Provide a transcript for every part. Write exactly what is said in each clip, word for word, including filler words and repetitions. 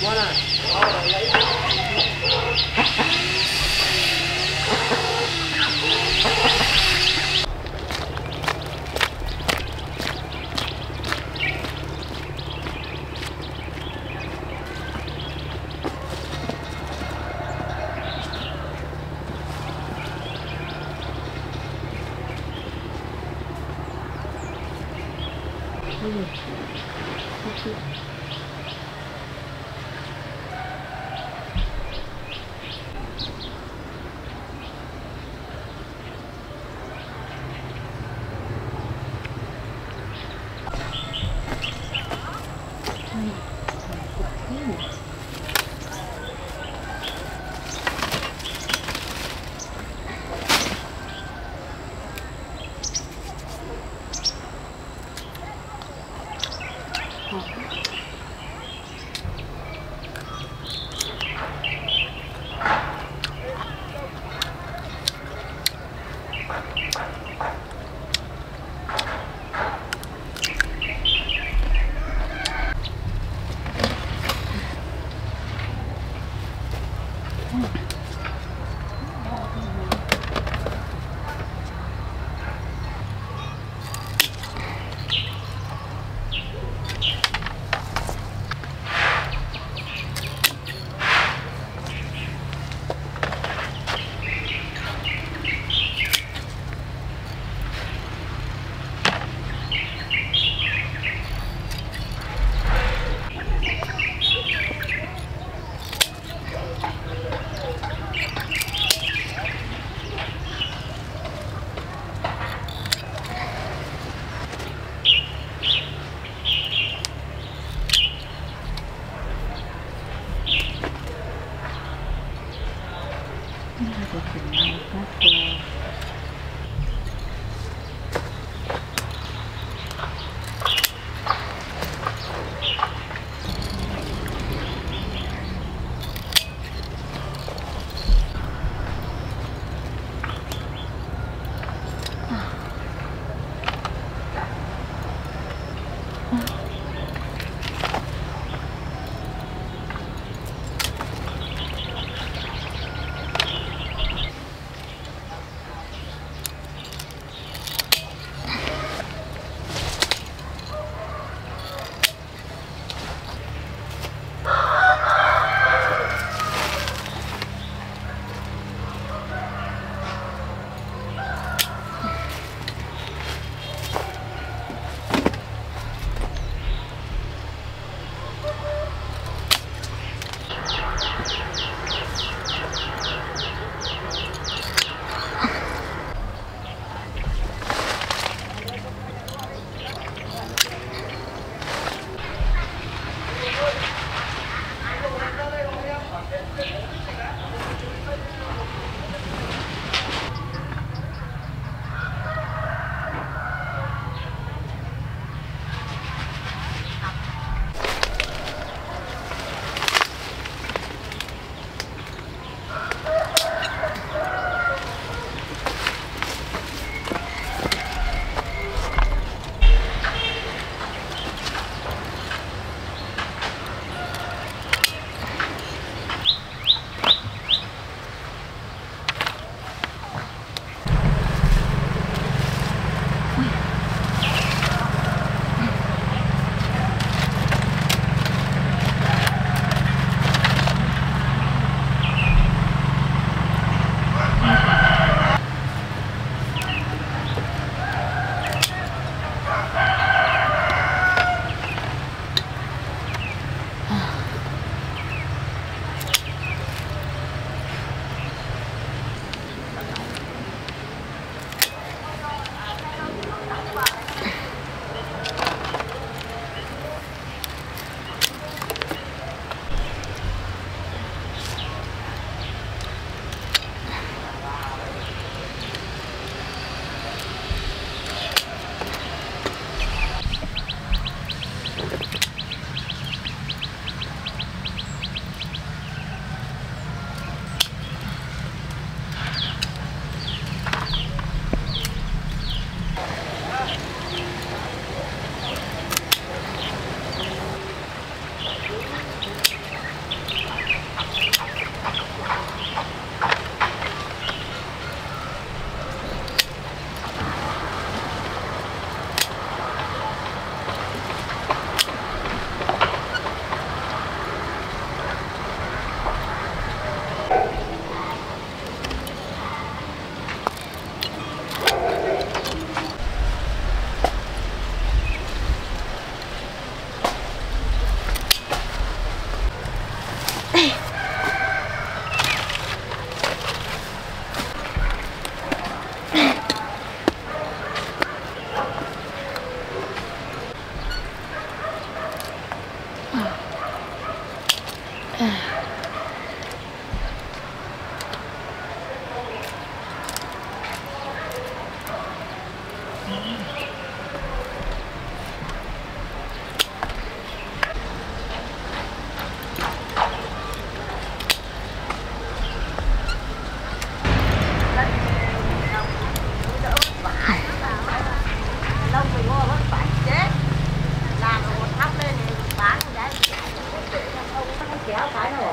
quá nè.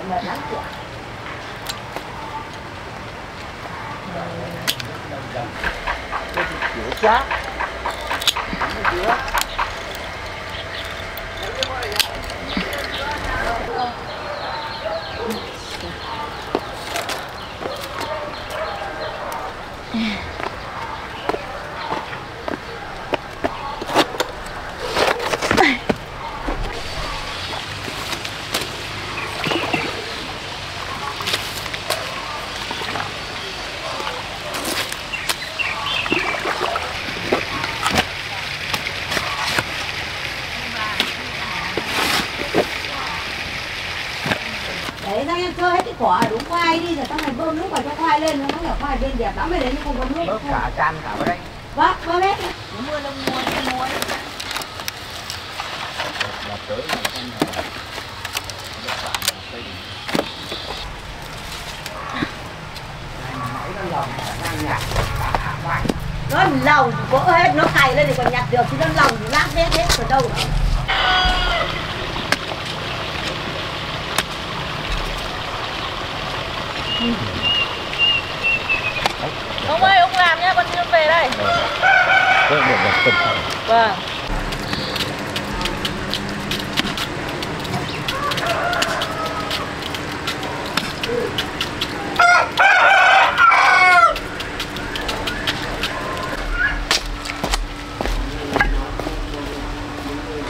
mệt lắm chị ạ. Cái chữa chát. Quả đúng khoai đi rồi, tao này bơm nước vào cho khoai lên, nó nhỏ khoai bên đẹp lắm, mới đến không có nước. Bơm cả can cả vào đây. Vâng, bơm hết. Mưa lông muối, lông muối. Đợt tới này không là được cả một cây. Máy nó lồng, nó nhặt, cả ngoài. Nó lồng vỡ hết, nó cày lên thì còn nhặt được, chứ nó lồng thì lát hết hết còn đâu nữa. Ông ơi, ông làm nhá, con chưa về đây. Vâng.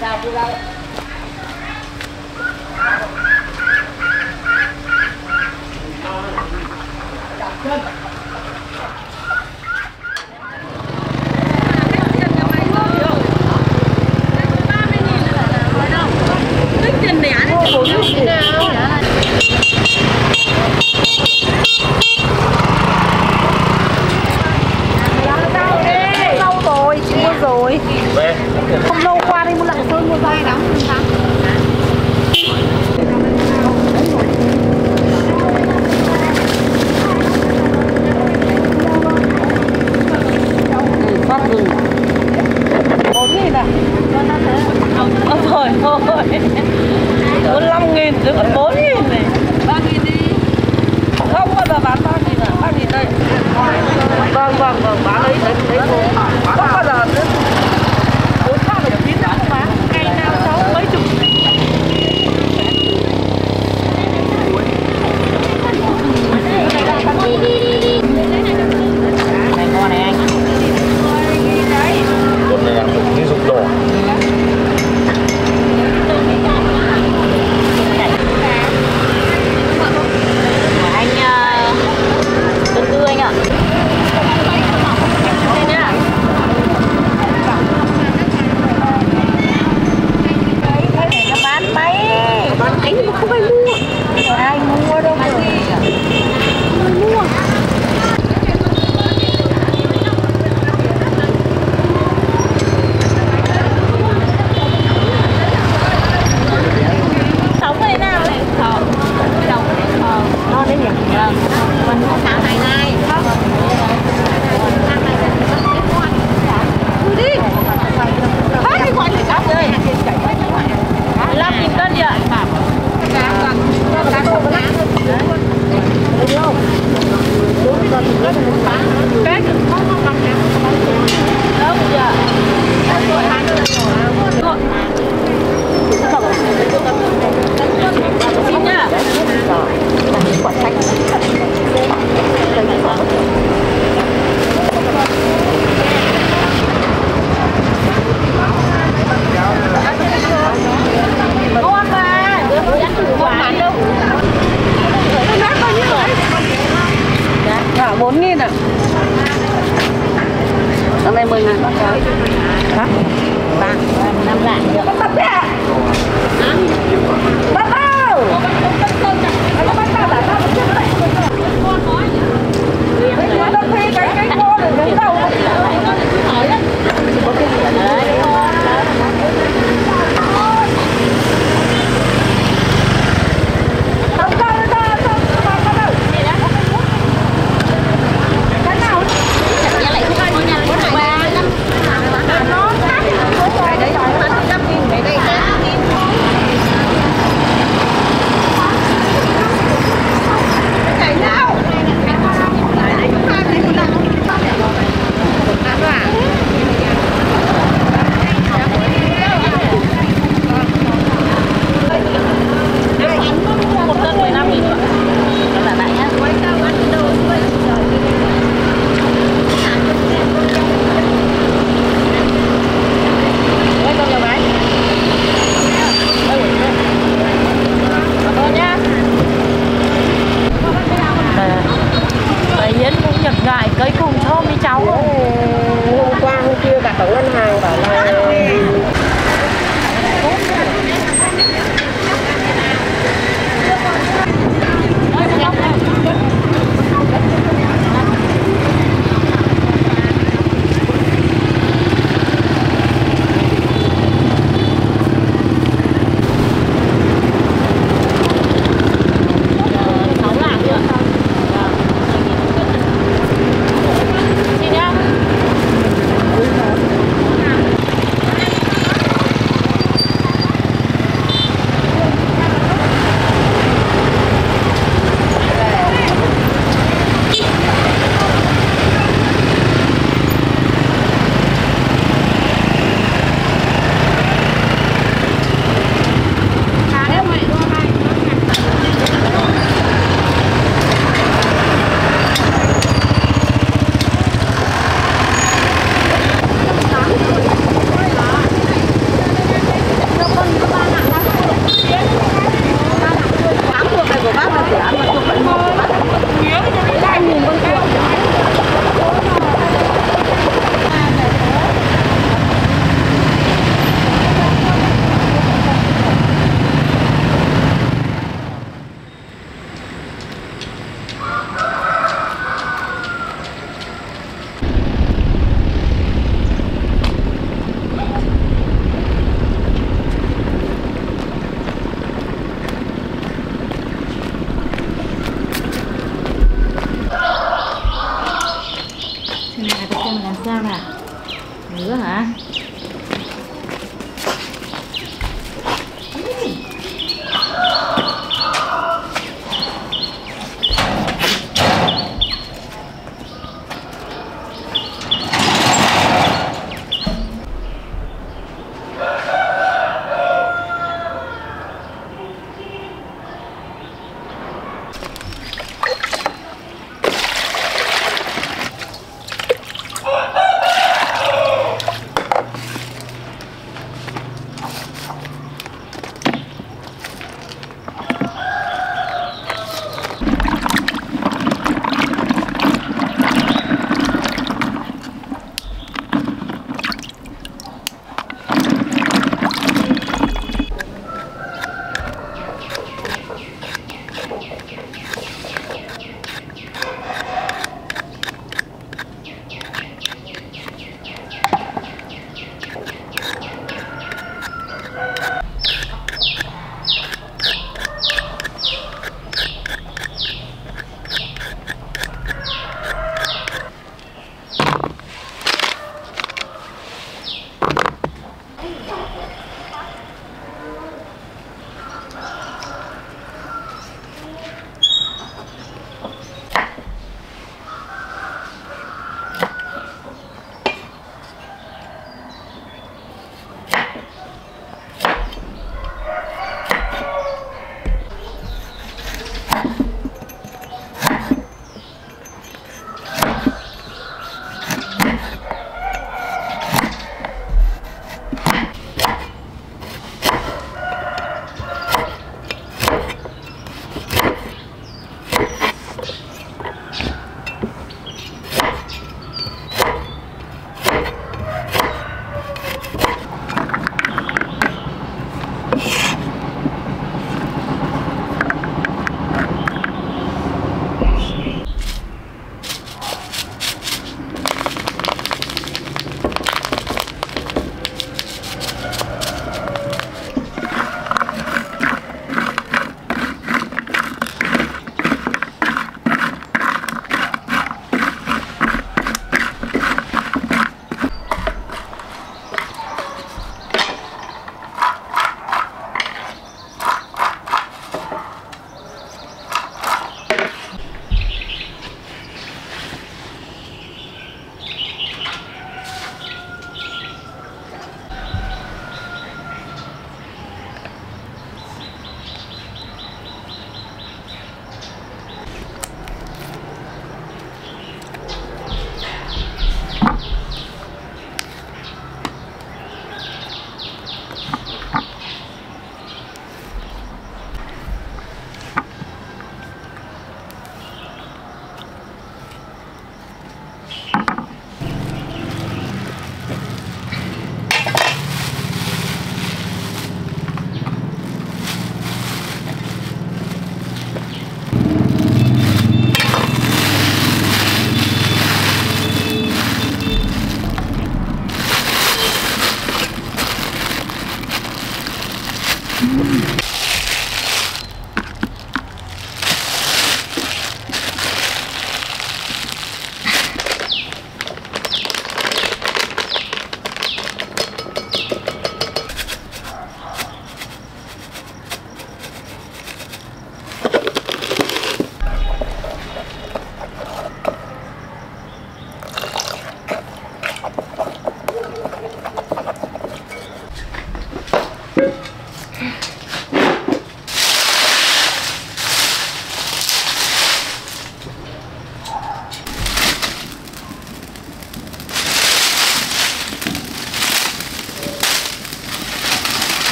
Sao đi đâu? Không lâu qua đây mua lạng sơn mua vai lắm. Hãy subscribe cho kênh Ghiền Mì Gõ để không bỏ lỡ những video hấp dẫn.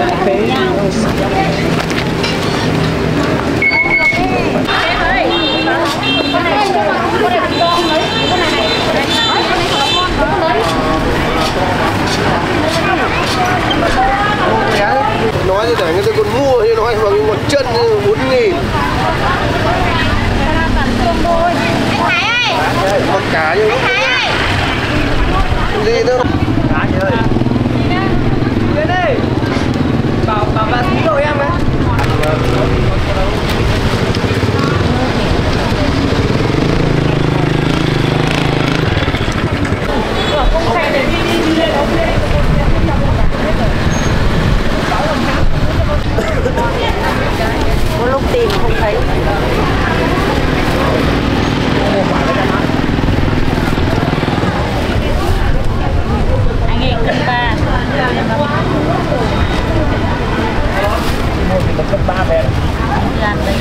Nói như thế người ta còn mua như nói bằng một chân bốn nghìn. Con cá như gì nữa cá chơi lên đây bảo bảo bạn xin đồ em ấy. Có lúc tìm không thấy. Anh ấy cấp ba. Một cấp ba về. Làm đấy.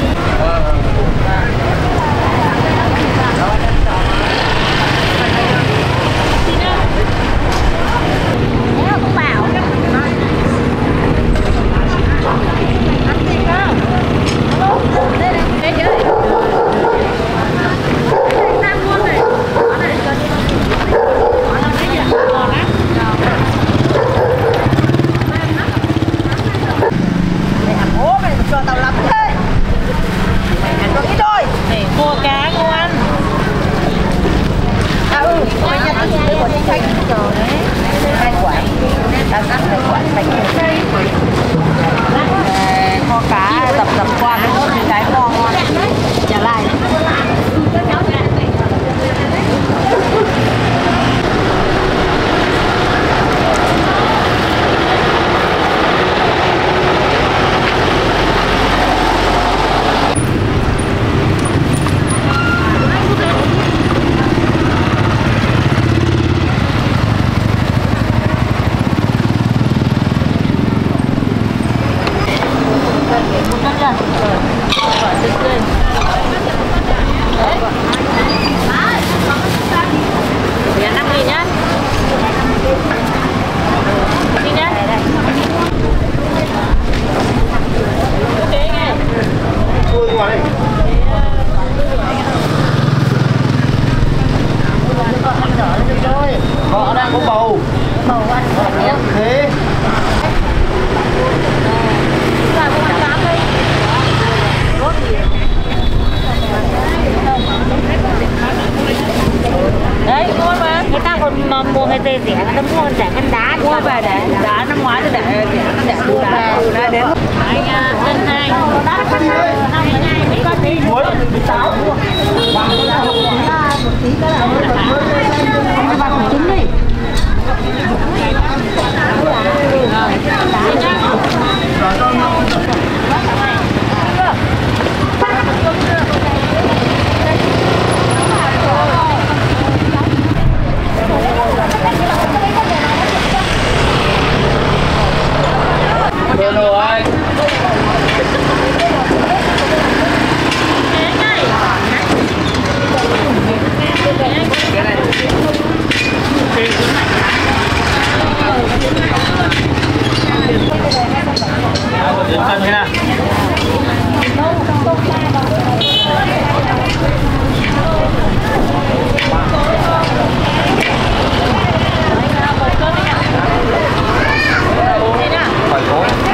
Phải có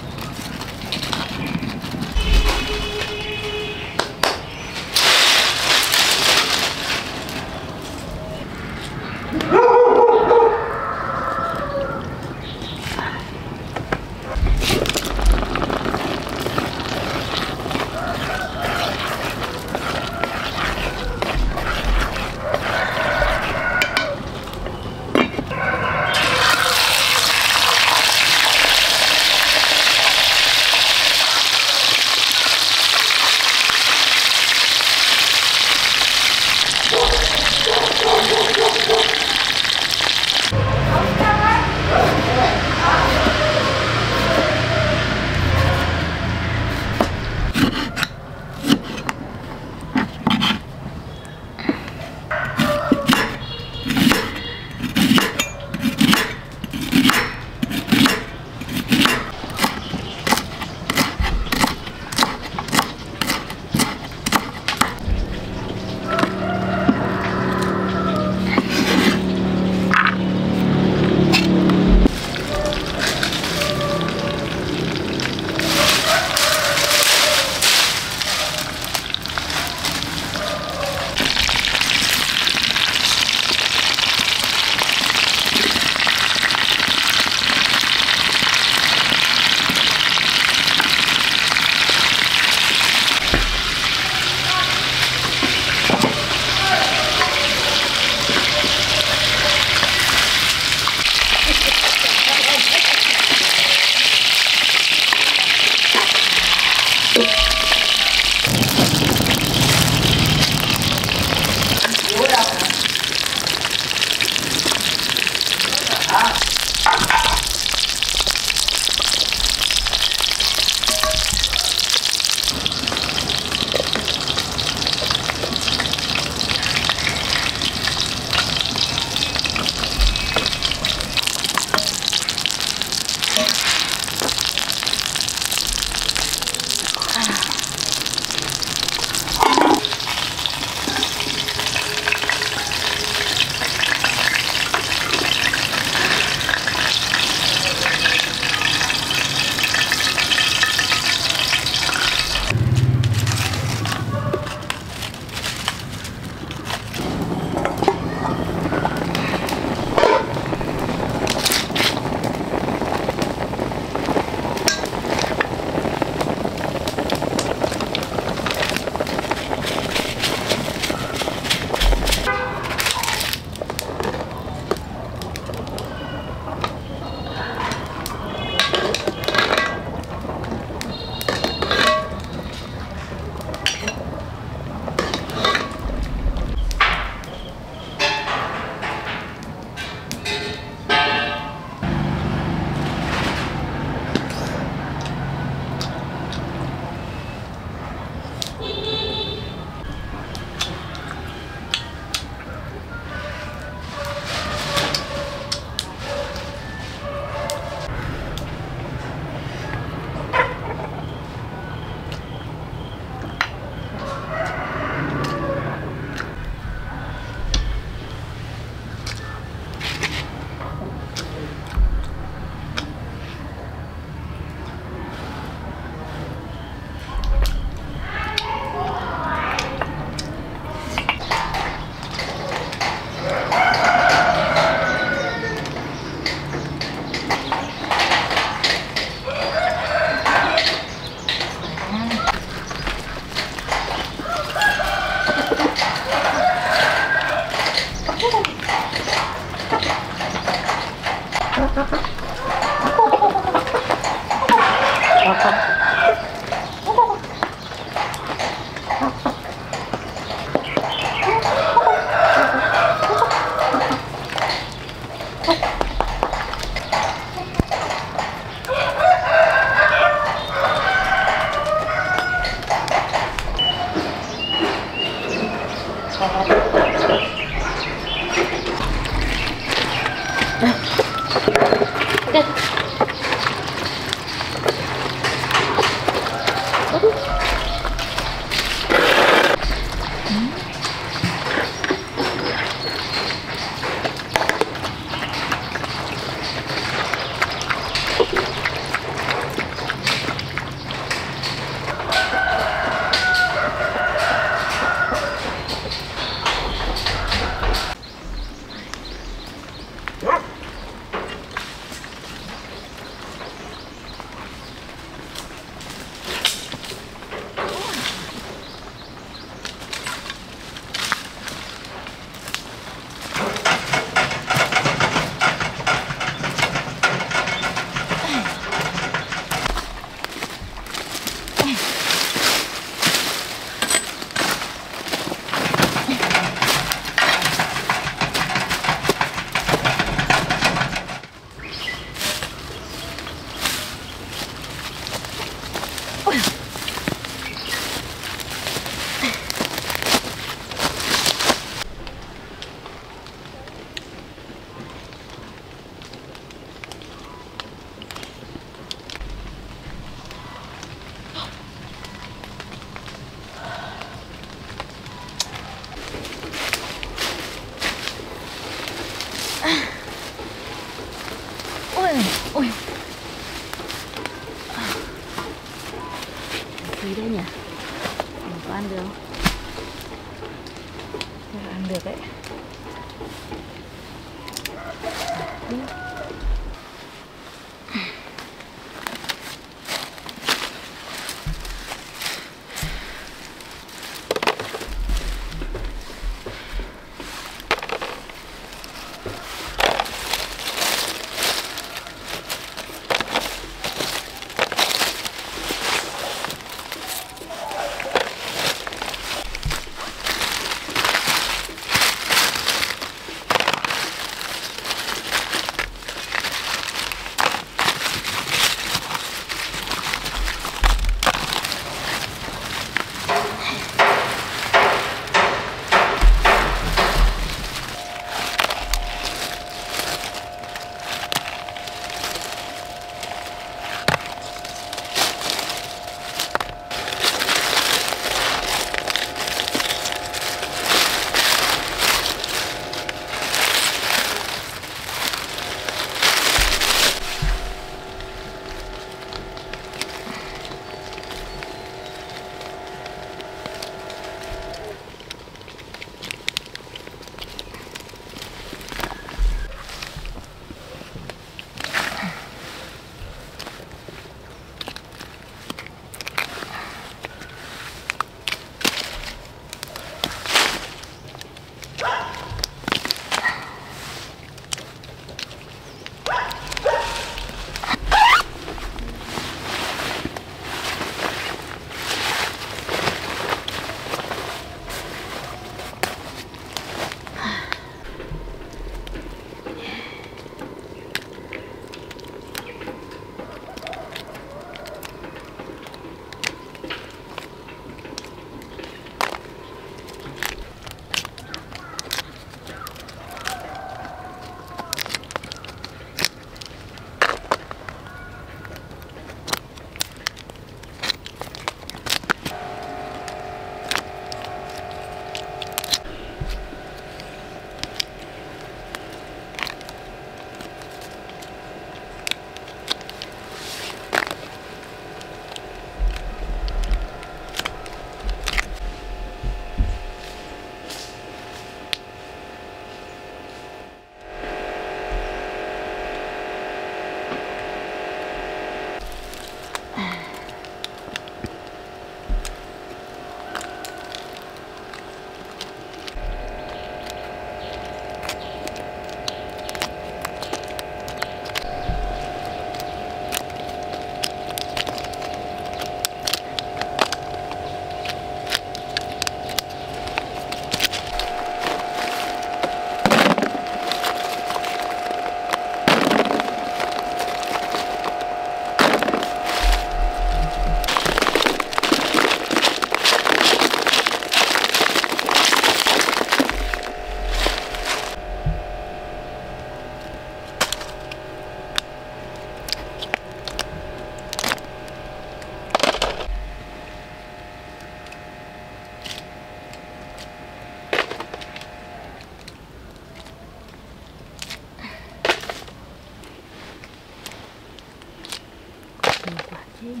nhiều quả thế nhỉ?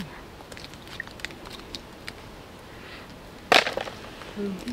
Hương thế.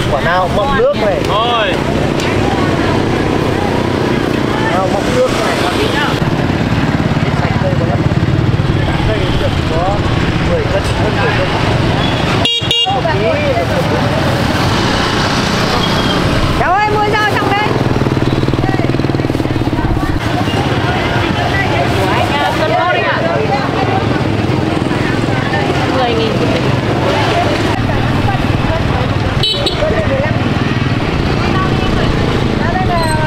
ngon, quả nào mọng nước này. Thôi. Nào mọng nước này. Cái sạch đây có lắm. Đây được có mười cân, hơn mười cân. Cháu ơi, mua rau trong đây. Hãy subscribe cho kênh Ghiền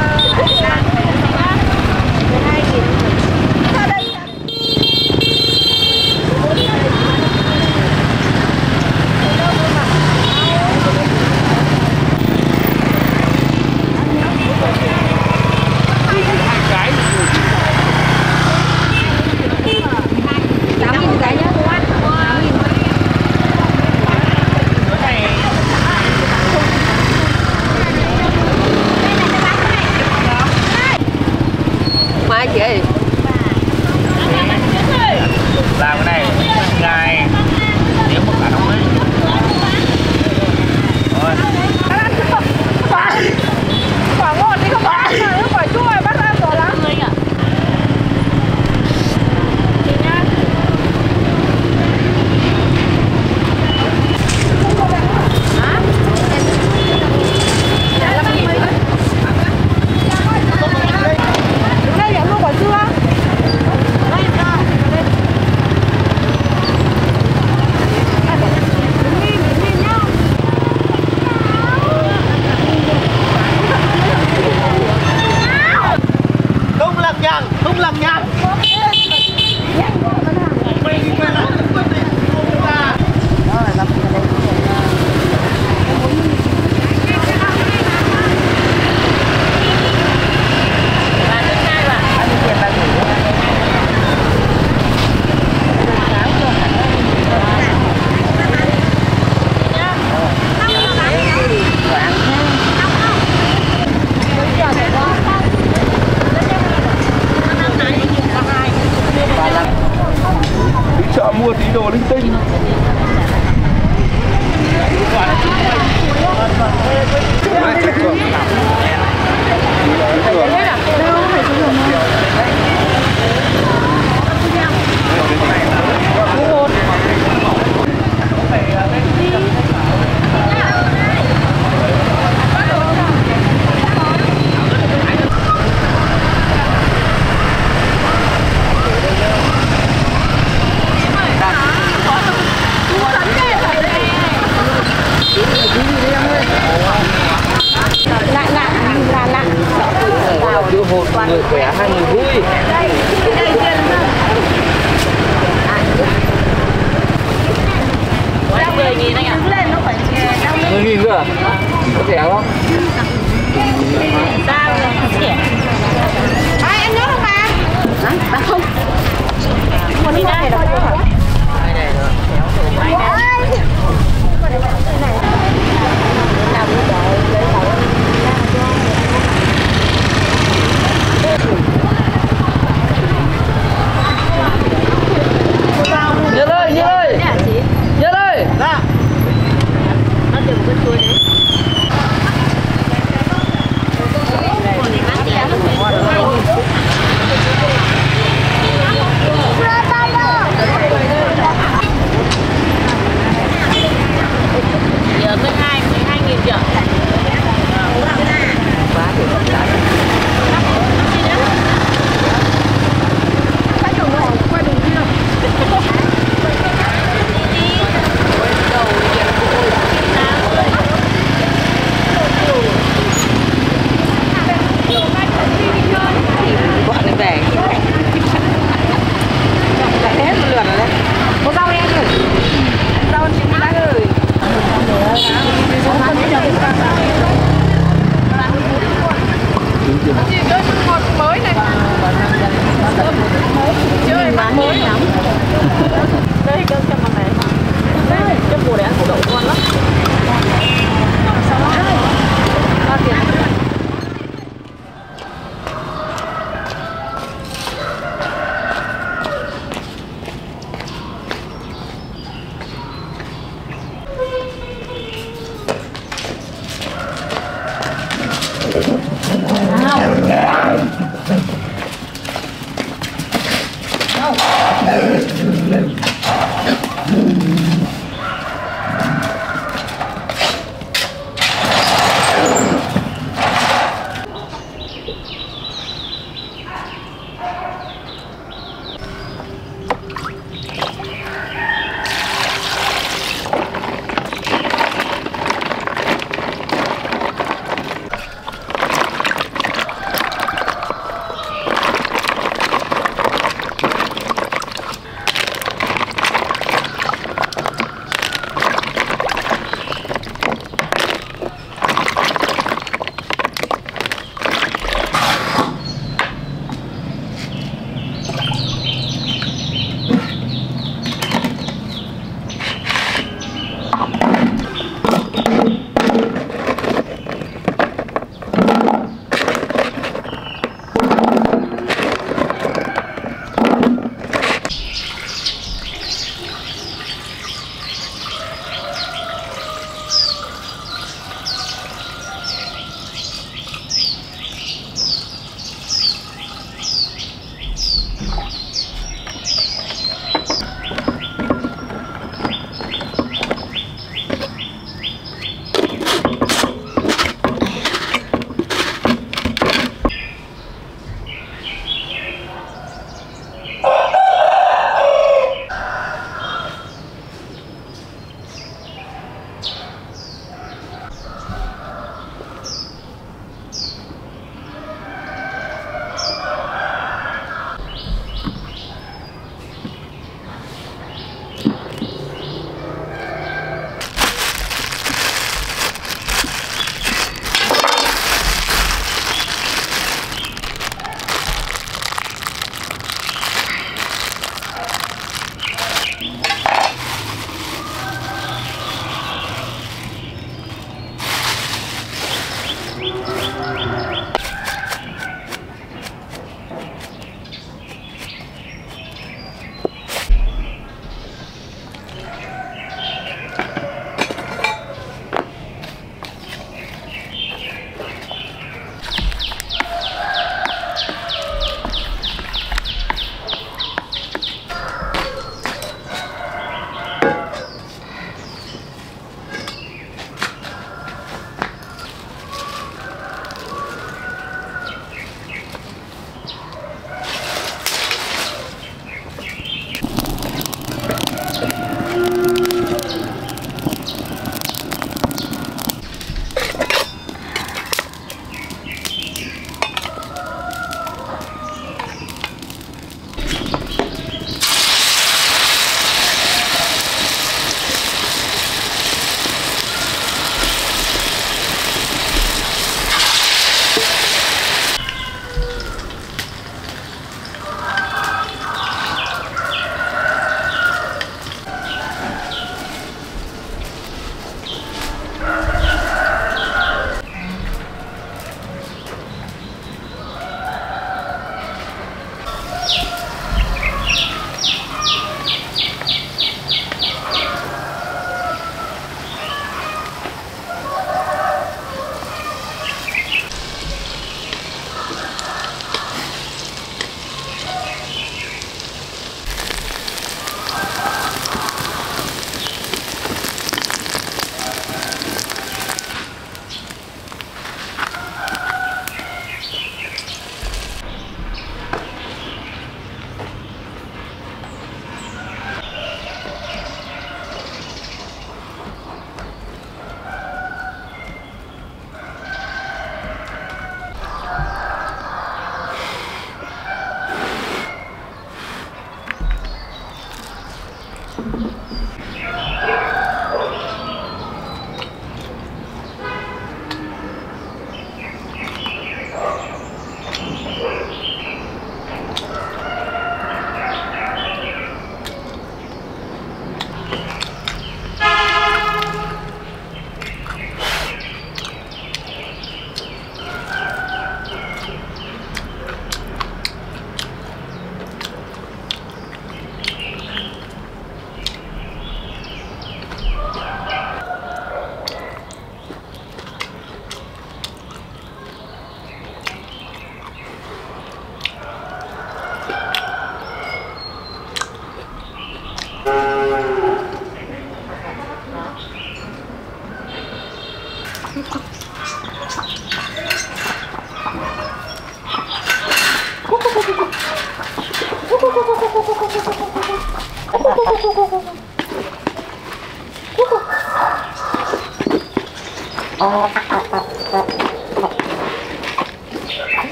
Mì Gõ để không bỏ lỡ những video hấp dẫn.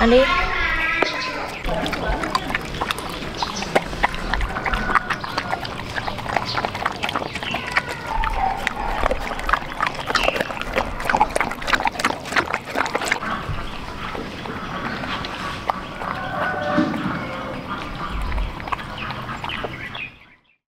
Anh đi.